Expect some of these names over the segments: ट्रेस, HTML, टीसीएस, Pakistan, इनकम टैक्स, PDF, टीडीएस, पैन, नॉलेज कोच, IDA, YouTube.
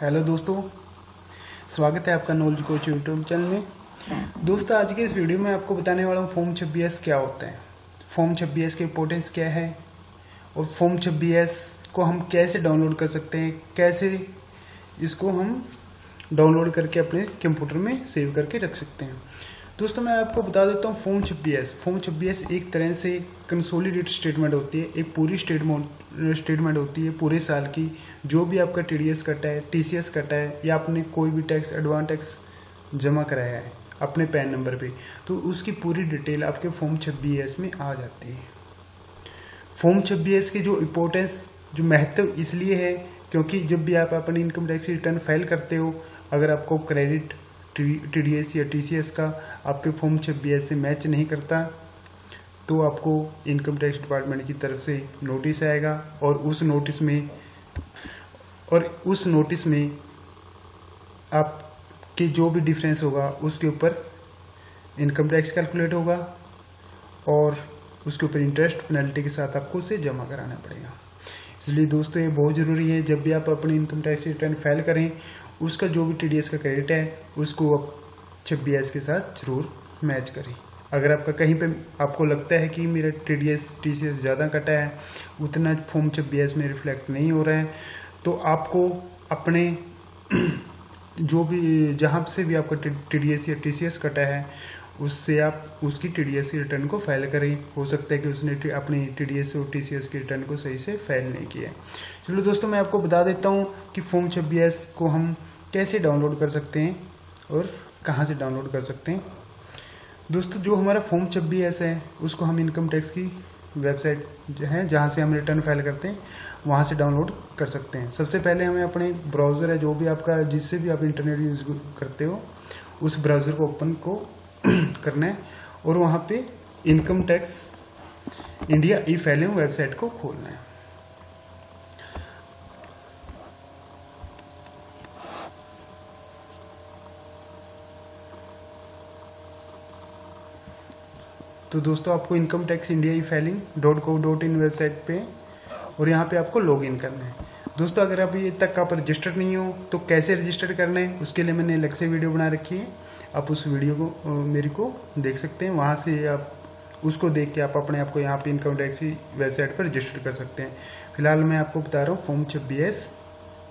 Hello दोस्तों, स्वागत है आपका नॉलेज कोच यूट्यूब चैनल में। दोस्तों, आज के इस वीडियो में आपको बताने वाला हूँ फॉर्म 26 क्या होता है, फॉर्म 26 के इंपॉर्टेंस क्या है और फॉर्म 26 को हम कैसे डाउनलोड कर सकते हैं, कैसे इसको हम डाउनलोड करके अपने कंप्यूटर में सेव करके रख सकते हैं। दोस्तों, मैं आपको बता देता हूँ फॉर्म 26 एक तरह से कंसोलिडेटेड स्टेटमेंट होती है, एक पूरी स्टेटमेंट होती है पूरे साल की। जो भी आपका टीडीएस कटा है, टीसीएस कटा है या आपने कोई भी टैक्स एडवांस टैक्स जमा कराया है अपने पैन नंबर पे, तो उसकी पूरी डिटेल आपके फॉर्म 26 में आ जाती है। फॉर्म 26 के जो इम्पोर्टेंस, जो महत्व इसलिए है क्योंकि जब भी आप अपनी इनकम टैक्स रिटर्न फाइल करते हो, अगर आपको क्रेडिट टीडीएस या टीसीएस का आपके फॉर्म 26 से मैच नहीं करता तो आपको इनकम टैक्स डिपार्टमेंट की तरफ से नोटिस आएगा और उस नोटिस में आपके जो भी डिफरेंस होगा उसके ऊपर इनकम टैक्स कैलकुलेट होगा और उसके ऊपर इंटरेस्ट पेनल्टी के साथ आपको उसे जमा कराना पड़ेगा। इसलिए दोस्तों, ये बहुत ज़रूरी है, जब भी आप अपनी इनकम टैक्स रिटर्न फाइल करें उसका जो भी टीडीएस का क्रेडिट है उसको आप 26 के साथ जरूर मैच करें। अगर आपका कहीं पे आपको लगता है कि मेरा टीडीएस टीसीएस ज़्यादा कटा है, उतना फॉर्म 26 में रिफ्लेक्ट नहीं हो रहा है, तो आपको अपने जो भी जहाँ से भी आपका टीडीएस या टीसीएस कटा है उससे आप उसकी टीडीएस की रिटर्न को फाइल करें। हो सकता है कि उसने अपनी टीडीएस और टीसीएस की रिटर्न को सही से फाइल नहीं किया है। चलो दोस्तों, मैं आपको बता देता हूँ कि फॉर्म 26 को हम कैसे डाउनलोड कर सकते हैं और कहाँ से डाउनलोड कर सकते हैं। दोस्तों, जो हमारा फॉर्म 26 है उसको हम इनकम टैक्स की वेबसाइट जो है, जहाँ से हम रिटर्न फाइल करते हैं, वहाँ से डाउनलोड कर सकते हैं। सबसे पहले हमें अपने ब्राउज़र है, जो भी आपका जिससे भी आप इंटरनेट यूज़ करते हो, उस ब्राउज़र को ओपन को करना है और वहाँ पे इनकम टैक्स India e filing website को खोलना है। तो दोस्तों, आपको इनकम टैक्स India e filing .co.in website पे और यहाँ पे आपको लॉगिन करना है। दोस्तों, अगर आप ये तक आप रजिस्टर्ड नहीं हो तो कैसे रजिस्टर करना है उसके लिए मैंने अलग से वीडियो बना रखी है, आप उस वीडियो को मेरी को देख सकते हैं। वहाँ से आप उसको देख के आप अपने आप को यहाँ पे इनकम टैक्स की वेबसाइट पर रजिस्टर कर सकते हैं। फिलहाल मैं आपको बता रहा हूँ फॉर्म 26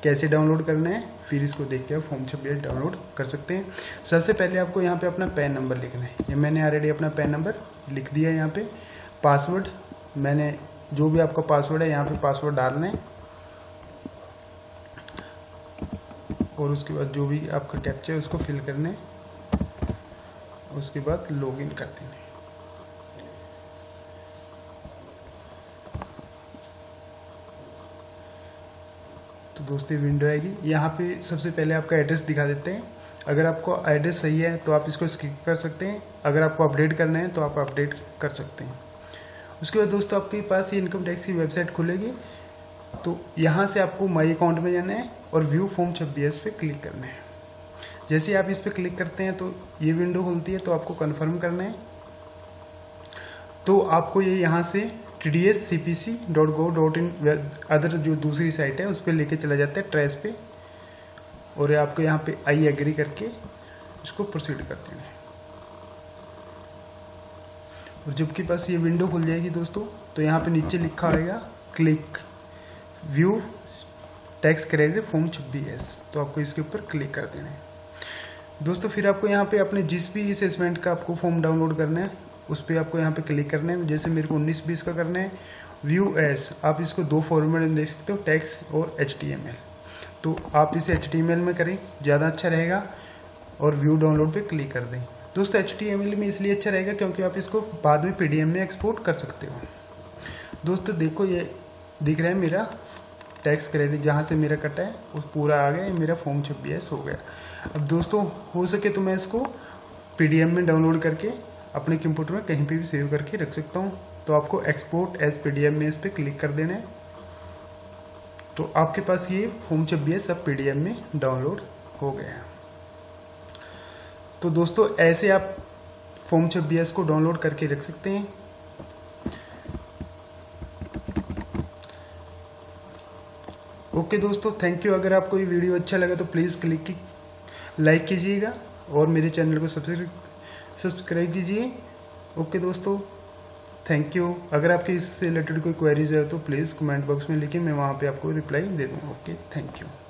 कैसे डाउनलोड करना है, फिर इसको देख के आप फॉर्म 26 डाउनलोड कर सकते हैं। सबसे पहले आपको यहाँ पे अपना पैन नंबर लिखना है। ये मैंने ऑलरेडी अपना पैन नंबर लिख दिया है। यहाँ पर पासवर्ड, मैंने जो भी आपका पासवर्ड है यहाँ पर पासवर्ड डालना है और उसके बाद जो भी आपका कैप्चा है उसको फिल करना है। उसके बाद लॉगिन कर देना है। तो दोस्तों, विंडो आएगी। यहाँ पे सबसे पहले आपका एड्रेस दिखा देते हैं। अगर आपको एड्रेस सही है तो आप इसको स्किप कर सकते हैं, अगर आपको अपडेट करना है तो आप अपडेट कर सकते हैं। उसके बाद दोस्तों, आपके पास ये इनकम टैक्स की वेबसाइट खुलेगी, तो यहाँ से आपको माई अकाउंट में जाना है और व्यू फॉर्म 26 पे क्लिक करना है। जैसे आप इस पर क्लिक करते हैं तो ये विंडो खुलती है, तो आपको कन्फर्म करना है। तो आपको ये यहाँ से टीडीएस सीपीसी.gov.in अदर जो दूसरी साइट है उस पर लेके चला जाता है, ट्रेस पे, और ये आपको यहाँ पे आई एग्री करके इसको प्रोसीड कर देना है। और जबकि पास ये विंडो खुल जाएगी दोस्तों, तो यहाँ पे नीचे लिखा आएगा click view tax credit form 26, तो आपको इसके ऊपर क्लिक कर देना है। दोस्तों, फिर आपको यहाँ पे अपने जिस भी असेसमेंट का आपको फॉर्म डाउनलोड करना है उस पर आपको यहाँ पे क्लिक करना है। जैसे मेरे को 19-20 का करना है, व्यू एस। आप इसको दो फॉर्मेट में देख सकते हो, टैक्स और HTML, तो आप इसे HTML में करें, ज़्यादा अच्छा रहेगा, और व्यू डाउनलोड पे क्लिक कर दें। दोस्तों, HTML में इसलिए अच्छा रहेगा क्योंकि आप इसको बाद में PDF में एक्सपोर्ट कर सकते हो। दोस्तों देखो, ये दिख रहा है मेरा टैक्स क्रेडिट, जहाँ से मेरा कटा है उस पूरा आ गया, मेरा फॉर्म 26 हो गया। अब दोस्तों, हो सके तो मैं इसको PDF में डाउनलोड करके अपने कंप्यूटर में कहीं पे भी सेव करके रख सकता हूँ। तो आपको एक्सपोर्ट एज PDF में इस पर क्लिक कर देना है, तो आपके पास ये फॉर्म 26 अब PDF में डाउनलोड हो गया। तो दोस्तों, ऐसे आप फॉर्म 26 को डाउनलोड करके रख सकते हैं। ओके दोस्तों, थैंक यू। अगर आपको ये वीडियो अच्छा लगा तो प्लीज़ लाइक कीजिएगा और मेरे चैनल को सब्सक्राइब कीजिए। ओके दोस्तों, थैंक यू। अगर आपकी इससे रिलेटेड कोई क्वेरीज है तो प्लीज़ कमेंट बॉक्स में लिखिए, मैं वहाँ पे आपको रिप्लाई दे दूँगा। Okay, thank you.